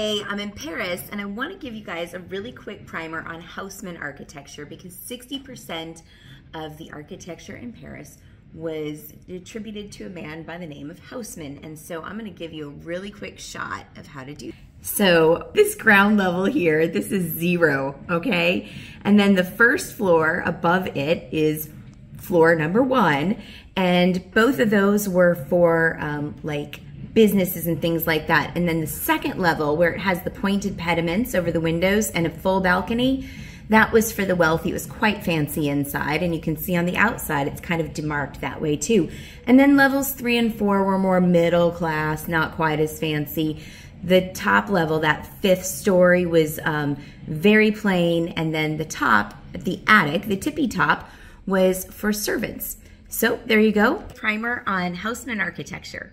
Today I'm in Paris and I want to give you guys a really quick primer on Haussmann architecture, because 60% of the architecture in Paris was attributed to a man by the name of Haussmann, and so I'm going to give you a really quick shot of how to do that. So this ground level here, this is 0, okay? And then the first floor above it is floor number 1, and both of those were for like businesses and things like that. And then the second level, where it has the pointed pediments over the windows and a full balcony, that was for the wealthy. It was quite fancy inside, and you can see on the outside it's kind of demarked that way too. And then levels 3 and 4 were more middle class, not quite as fancy. The top level, that 5th story, was very plain, and then the top, the attic, the tippy top, was for servants. So there you go, primer on Haussmann architecture.